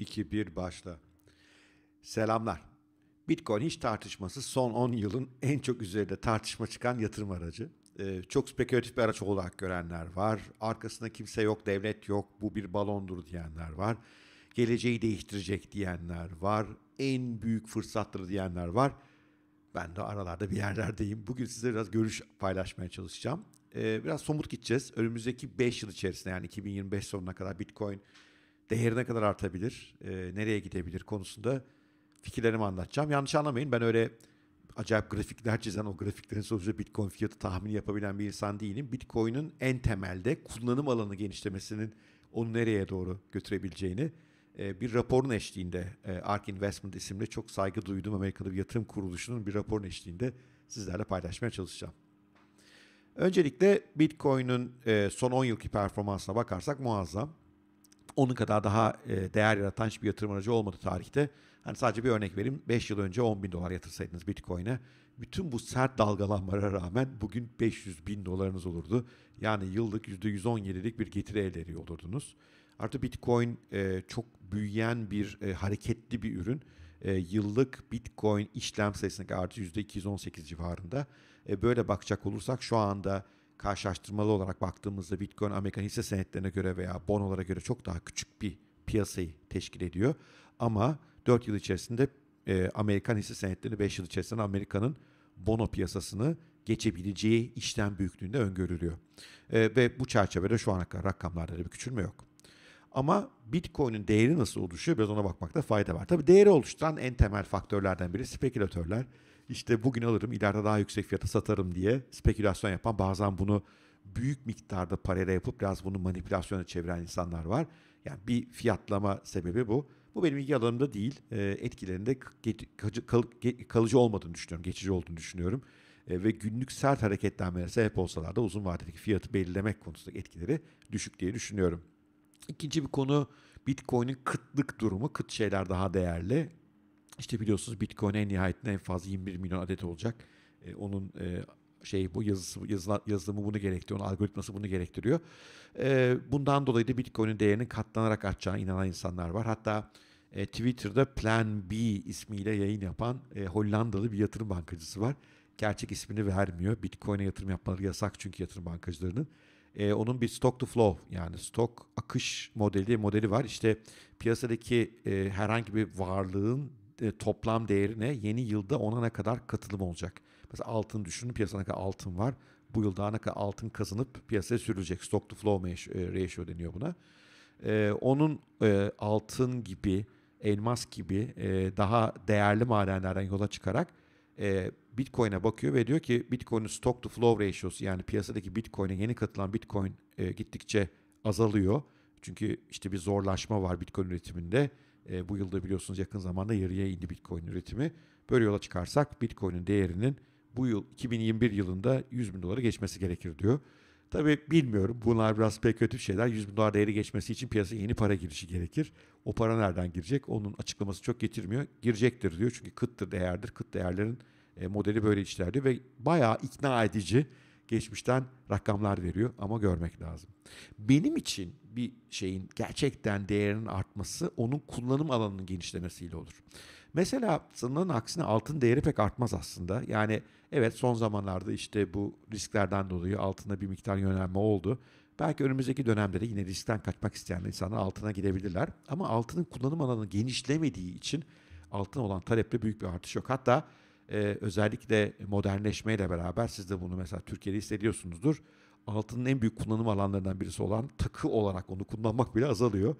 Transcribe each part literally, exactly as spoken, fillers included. üç, iki, bir başla. Selamlar. Bitcoin hiç tartışmasız son on yılın en çok üzerinde tartışma çıkan yatırım aracı. Ee, çok spekülatif bir araç olarak görenler var. Arkasında kimse yok, devlet yok, bu bir balondur diyenler var. Geleceği değiştirecek diyenler var. En büyük fırsattır diyenler var. Ben de aralarda bir yerlerdeyim. Bugün size biraz görüş paylaşmaya çalışacağım. Ee, biraz somut gideceğiz. Önümüzdeki beş yıl içerisinde, yani iki bin yirmi beş sonuna kadar Bitcoin değeri ne kadar artabilir, e, nereye gidebilir konusunda fikirlerimi anlatacağım. Yanlış anlamayın, ben öyle acayip grafikler çizen, o grafiklerin sonucunda Bitcoin fiyatı tahmini yapabilen bir insan değilim. Bitcoin'in en temelde kullanım alanı genişlemesinin onu nereye doğru götürebileceğini e, bir raporun eşliğinde, e, ARK Investment isimli çok saygı duyduğum Amerikalı bir yatırım kuruluşunun bir raporun eşliğinde sizlerle paylaşmaya çalışacağım. Öncelikle Bitcoin'in e, son on yılki performansına bakarsak muazzam. Onun kadar daha değer yaratan hiçbir yatırım aracı olmadı tarihte. Hani sadece bir örnek vereyim. beş yıl önce on bin dolar yatırsaydınız Bitcoin'e, bütün bu sert dalgalanmalara rağmen bugün beş yüz bin dolarınız olurdu. Yani yıllık yüzde yüz on yedilik bir getiri elde ediyor olurdunuz. Artı Bitcoin çok büyüyen bir hareketli bir ürün. Yıllık Bitcoin işlem sayısındaki artı yüzde iki yüz on sekiz civarında. Böyle bakacak olursak şu anda karşılaştırmalı olarak baktığımızda Bitcoin Amerikan hisse senetlerine göre veya bonolara göre çok daha küçük bir piyasayı teşkil ediyor. Ama dört yıl içerisinde e, Amerikan hisse senetlerini, beş yıl içerisinde Amerika'nın bono piyasasını geçebileceği işlem büyüklüğünde öngörülüyor. E, ve bu çerçevede şu ana kadar rakamlarda bir küçülme yok. Ama Bitcoin'in değeri nasıl oluşuyor, biraz ona bakmakta fayda var. Tabii değeri oluşturan en temel faktörlerden biri spekülatörler. İşte bugün alırım, ileride daha yüksek fiyata satarım diye spekülasyon yapan, bazen bunu büyük miktarda parayla yapıp biraz bunu manipülasyona çeviren insanlar var. Yani bir fiyatlama sebebi bu. Bu benim ilgi alanımda değil. Etkilerinde kalıcı olmadığını düşünüyorum, geçici olduğunu düşünüyorum. Ve günlük sert hareketlenmelere sebep olsalar da uzun vadedeki fiyatı belirlemek konusundaki etkileri düşük diye düşünüyorum. İkinci bir konu Bitcoin'in kıtlık durumu. Kıt şeyler daha değerli. İşte biliyorsunuz Bitcoin en nihayetinde en fazla yirmi bir milyon adet olacak. Ee, onun e, şey bu yazısı yazıla, yazılımı bunu gerektiriyor, onun algoritması bunu gerektiriyor. Ee, bundan dolayı da Bitcoin'in değerinin katlanarak artacağına inanan insanlar var. Hatta e, Twitter'da Plan B ismiyle yayın yapan e, Hollandalı bir yatırım bankacısı var. Gerçek ismini vermiyor. Bitcoin'e yatırım yapmaları yasak çünkü yatırım bankacılarının. Ee, onun bir stock to flow, yani stok akış modeli modeli var. İşte piyasadaki e, herhangi bir varlığın toplam değerine yeni yılda ona ne kadar katılım olacak. Mesela altın düşünün, piyasada ne kadar altın var. Bu yılda ne kadar altın kazanıp piyasaya sürülecek. Stock to flow ratio deniyor buna. Ee, onun e, altın gibi, elmas gibi e, daha değerli madenlerden yola çıkarak e, Bitcoin'e bakıyor ve diyor ki Bitcoin'in stock to flow ratio'su, yani piyasadaki Bitcoin'e yeni katılan Bitcoin e, gittikçe azalıyor. Çünkü işte bir zorlaşma var Bitcoin üretiminde. E, bu yılda biliyorsunuz yakın zamanda yarıya indi Bitcoin üretimi. Böyle yola çıkarsak Bitcoin'in değerinin bu yıl iki bin yirmi bir yılında yüz bin doları geçmesi gerekir diyor. Tabii bilmiyorum, bunlar biraz spekülatif şeyler. yüz bin dolar değeri geçmesi için piyasaya yeni para girişi gerekir. O para nereden girecek? Onun açıklaması çok getirmiyor. Girecektir diyor çünkü kıttır değerdir. Kıt değerlerin e, modeli böyle işler diyor ve bayağı ikna edici geçmişten rakamlar veriyor ama görmek lazım. Benim için bir şeyin gerçekten değerinin artması onun kullanım alanının genişlemesiyle olur. Mesela sanılanın aksine altın değeri pek artmaz aslında. Yani evet, son zamanlarda işte bu risklerden dolayı altına bir miktar yönelme oldu. Belki önümüzdeki dönemde de yine riskten kaçmak isteyen insanlar altına gidebilirler. Ama altının kullanım alanı genişlemediği için altına olan talepte büyük bir artış yok. Hatta Ee, özellikle modernleşmeyle beraber siz de bunu mesela Türkiye'de hissediyorsunuzdur. Altının en büyük kullanım alanlarından birisi olan takı olarak onu kullanmak bile azalıyor.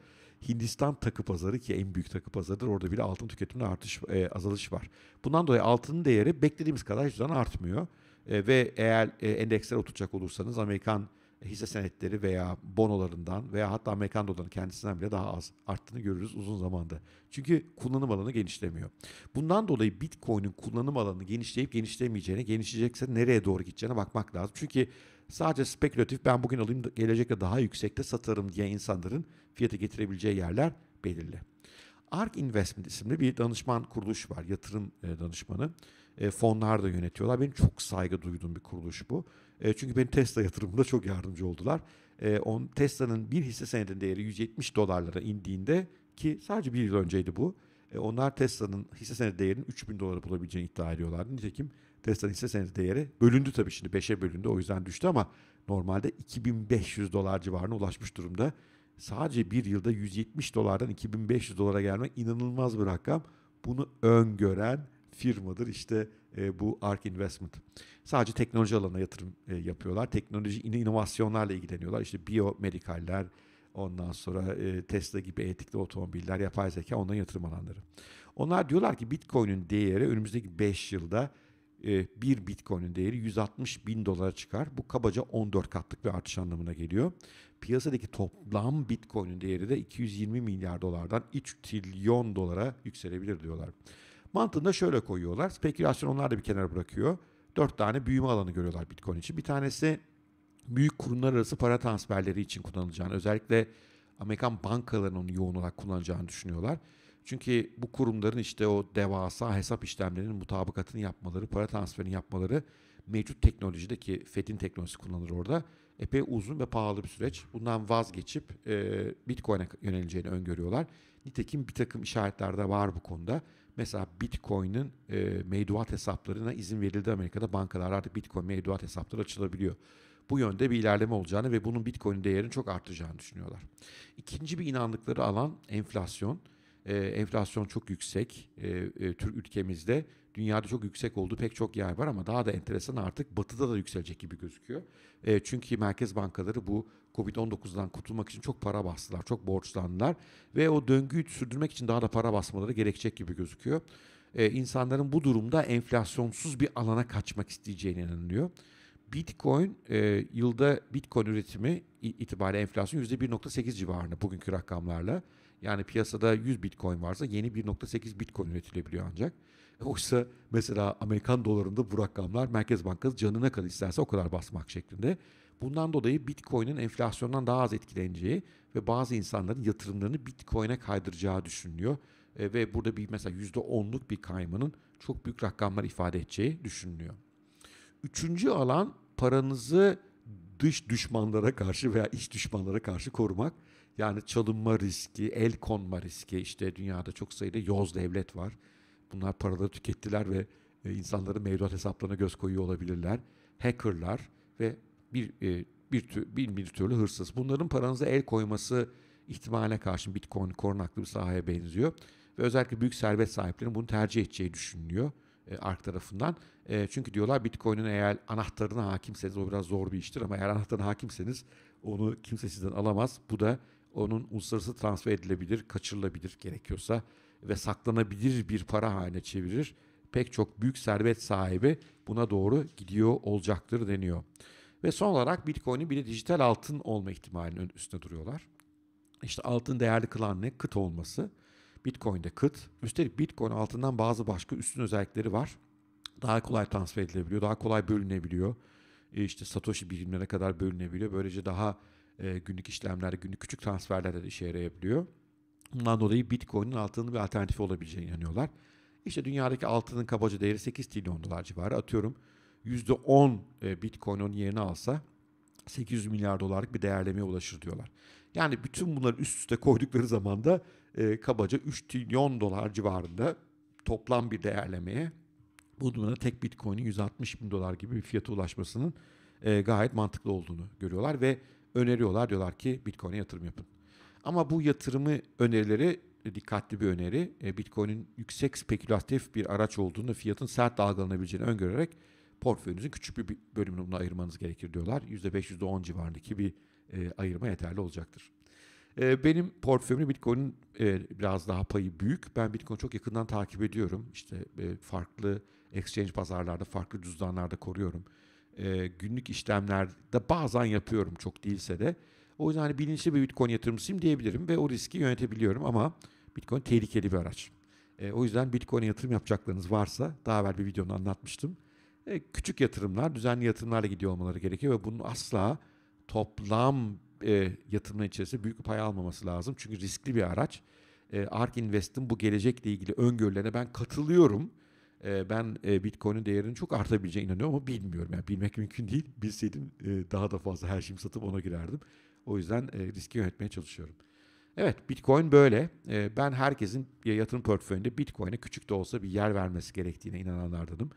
Hindistan takı pazarı, ki en büyük takı pazarıdır, orada bile altın tüketiminde artış, e, azalış var. Bundan dolayı altının değeri beklediğimiz kadar hiçbir zaman artmıyor. E, ve eğer e, endekslere oturacak olursanız Amerikan hisse senetleri veya bonolarından veya hatta Amerikan dolarının kendisinden bile daha az arttığını görürüz uzun zamanda. Çünkü kullanım alanı genişlemiyor. Bundan dolayı Bitcoin'in kullanım alanı genişleyip genişlemeyeceğine, genişleyecekse nereye doğru gideceğine bakmak lazım. Çünkü sadece spekülatif, ben bugün alayım gelecekte daha yüksekte satarım diye insanların fiyatı getirebileceği yerler belirli. ARK Investment isimli bir danışman kuruluş var, yatırım danışmanı. E, fonlar da yönetiyorlar. Benim çok saygı duyduğum bir kuruluş bu. E, çünkü benim Tesla yatırımımda çok yardımcı oldular. E, on, Tesla'nın bir hisse senedinin değeri yüz yetmiş dolarlara indiğinde ki sadece bir yıl önceydi bu. E onlar Tesla'nın hisse senedi değerinin üç bin doları bulabileceğini iddia ediyorlardı. Nitekim Tesla'nın hisse senedi değeri bölündü tabii, şimdi beşe bölündü, o yüzden düştü ama normalde iki bin beş yüz dolar civarına ulaşmış durumda. Sadece bir yılda yüz yetmiş dolardan iki bin beş yüz dolara gelmek inanılmaz bir rakam. Bunu öngören firmadır işte e, bu ARK Investment. Sadece teknoloji alanına yatırım e, yapıyorlar. Teknoloji inovasyonlarla ilgileniyorlar. İşte biyomedikaller, ondan sonra e, Tesla gibi elektrikli otomobiller, yapay zeka, onların yatırım alanları. Onlar diyorlar ki Bitcoin'in değeri önümüzdeki beş yılda e, bir Bitcoin'in değeri yüz altmış bin dolara çıkar. Bu kabaca on dört katlık bir artış anlamına geliyor. Piyasadaki toplam Bitcoin'in değeri de iki yüz yirmi milyar dolardan üç trilyon dolara yükselebilir diyorlar. Mantığını da şöyle koyuyorlar. Spekülasyon onlar da bir kenara bırakıyor. Dört tane büyüme alanı görüyorlar Bitcoin için. Bir tanesi büyük kurumlar arası para transferleri için kullanılacağını, özellikle Amerikan bankalarının yoğun olarak kullanacağını düşünüyorlar. Çünkü bu kurumların işte o devasa hesap işlemlerinin mutabakatını yapmaları, para transferini yapmaları mevcut teknolojideki Fed'in teknolojisi kullanılır orada. Epey uzun ve pahalı bir süreç. Bundan vazgeçip e, Bitcoin'e yöneleceğini öngörüyorlar. Nitekim bir takım işaretler de var bu konuda. Mesela Bitcoin'in e, mevduat hesaplarına izin verildi Amerika'da. Bankalar artık Bitcoin mevduat hesapları açılabiliyor. Bu yönde bir ilerleme olacağını ve bunun Bitcoin değerinin çok artacağını düşünüyorlar. İkinci bir inandıkları alan enflasyon. E, enflasyon çok yüksek. E, e, Türk ülkemizde, dünyada çok yüksek olduğu pek çok yer var ama daha da enteresan, artık batıda da yükselecek gibi gözüküyor. E, çünkü merkez bankaları bu Covid on dokuzdan kurtulmak için çok para bastılar, çok borçlandılar ve o döngüyü sürdürmek için daha da para basmaları gerekecek gibi gözüküyor. E, insanların bu durumda enflasyonsuz bir alana kaçmak isteyeceğine inanılıyor. Bitcoin e, yılda Bitcoin üretimi itibariyle enflasyon yüzde bir nokta sekiz civarında bugünkü rakamlarla. Yani piyasada yüz Bitcoin varsa yeni bir nokta sekiz Bitcoin üretilebiliyor ancak. Oysa mesela Amerikan dolarında bu rakamlar Merkez Bankası canına kadar isterse o kadar basmak şeklinde. Bundan dolayı Bitcoin'in enflasyondan daha az etkileneceği ve bazı insanların yatırımlarını Bitcoin'e kaydıracağı düşünülüyor. E, ve burada bir mesela yüzde onluk bir kaymanın çok büyük rakamlar ifade edeceği düşünülüyor. Üçüncü alan, paranızı dış düşmanlara karşı veya iç düşmanlara karşı korumak. Yani çalınma riski, el konma riski. İşte dünyada çok sayıda yoz devlet var. Bunlar paraları tükettiler ve insanların mevduat hesaplarına göz koyuyor olabilirler. Hackerlar ve bir bir tür, bir, bir türlü hırsız. Bunların paranıza el koyması ihtimaline karşı Bitcoin korunaklı bir sahaya benziyor. Ve özellikle büyük servet sahiplerinin bunu tercih edeceği düşünülüyor ARK tarafından. Çünkü diyorlar Bitcoin'in eğer anahtarına hakimseniz, o biraz zor bir iştir ama eğer anahtarına hakimseniz onu kimse sizden alamaz. Bu da onun uluslararası transfer edilebilir, kaçırılabilir gerekiyorsa ve saklanabilir bir para haline çevirir. Pek çok büyük servet sahibi buna doğru gidiyor olacaktır deniyor. Ve son olarak Bitcoin'in bir de dijital altın olma ihtimalinin üstüne duruyorlar. İşte altın değerli kılan ne? Kıt olması. Bitcoin'de kıt. Üstelik Bitcoin altından bazı başka üstün özellikleri var. Daha kolay transfer edilebiliyor, daha kolay bölünebiliyor. İşte Satoshi birimlere kadar bölünebiliyor. Böylece daha e, günlük işlemlerde, günlük küçük transferlerde de işe yarayabiliyor. Bundan dolayı Bitcoin'in altının bir alternatifi olabileceğine inanıyorlar. İşte dünyadaki altının kabaca değeri sekiz trilyon dolar civarı. Atıyorum yüzde on Bitcoin onun yerine alsa sekiz yüz milyar dolarlık bir değerlemeye ulaşır diyorlar. Yani bütün bunları üst üste koydukları zaman da e, kabaca üç trilyon dolar civarında toplam bir değerlemeye, bu durumda tek Bitcoin'in yüz altmış bin dolar gibi bir fiyata ulaşmasının e, gayet mantıklı olduğunu görüyorlar ve öneriyorlar, diyorlar ki Bitcoin'e yatırım yapın. Ama bu yatırımı önerileri dikkatli bir öneri. Bitcoin'in yüksek spekülatif bir araç olduğunu, fiyatın sert dalgalanabileceğini öngörerek portföyünüzün küçük bir bölümünü buna ayırmanız gerekir diyorlar. yüzde beş, yüzde on civarındaki bir ayırma yeterli olacaktır. Benim portföyümde Bitcoin'in biraz daha payı büyük. Ben Bitcoin'i çok yakından takip ediyorum. İşte farklı exchange pazarlarda, farklı cüzdanlarda koruyorum. Günlük işlemlerde bazen yapıyorum, çok değilse de. O yüzden hani bilinçli bir Bitcoin yatırımcısıyım diyebilirim ve o riski yönetebiliyorum ama Bitcoin tehlikeli bir araç. E, o yüzden Bitcoin'e yatırım yapacaklarınız varsa, daha evvel bir videomda anlatmıştım. E, küçük yatırımlar, düzenli yatırımlarla gidiyor olmaları gerekiyor ve bunun asla toplam e, yatırımın içerisinde büyük bir pay almaması lazım. Çünkü riskli bir araç. E, ARK Invest'in bu gelecekle ilgili öngörülerine ben katılıyorum. E, ben e, Bitcoin'in değerinin çok artabileceğine inanıyorum ama bilmiyorum. Yani bilmek mümkün değil. Bilseydim e, daha da fazla her şeyimi satıp ona girerdim. O yüzden riski yönetmeye çalışıyorum. Evet, Bitcoin böyle. Ben herkesin yatırım portföyünde Bitcoin'e küçük de olsa bir yer vermesi gerektiğine inananlardanım.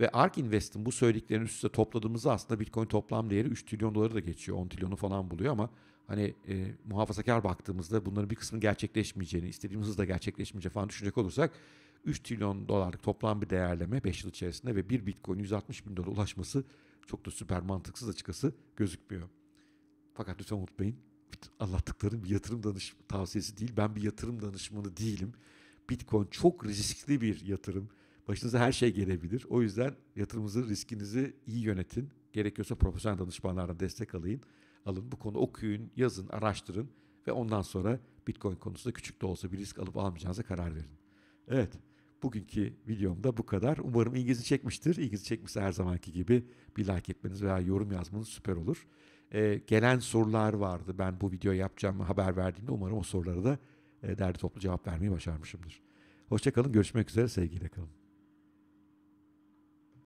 Ve ARK Invest'in bu söylediklerini üst üste topladığımızda aslında Bitcoin toplam değeri üç trilyon doları da geçiyor. on trilyonu falan buluyor ama hani e, muhafazakar baktığımızda bunların bir kısmının gerçekleşmeyeceğini, istediğimiz hızla gerçekleşmeyeceğini falan düşünecek olursak üç trilyon dolarlık toplam bir değerleme beş yıl içerisinde ve bir Bitcoin yüz altmış bin dolara ulaşması çok da süper mantıksız açıkçası gözükmüyor. Fakat lütfen unutmayın, anlattıklarım bir yatırım danış tavsiyesi değil. Ben bir yatırım danışmanı değilim. Bitcoin çok riskli bir yatırım. Başınıza her şey gelebilir. O yüzden yatırımınızı, riskinizi iyi yönetin. Gerekiyorsa profesyonel danışmanlardan destek alın. Alın bu konu okuyun, yazın, araştırın ve ondan sonra Bitcoin konusunda küçük de olsa bir risk alıp almayacağınıza karar verin. Evet, bugünkü videomda bu kadar. Umarım ilginizi çekmiştir. İlginizi çekmişse her zamanki gibi bir like etmeniz veya yorum yazmanız süper olur. Ee, gelen sorular vardı. Ben bu video yapacağımı haber verdiğimde umarım o sorulara da e, derli toplu cevap vermeyi başarmışımdır. Hoşça kalın, görüşmek üzere, sevgiyle kalın.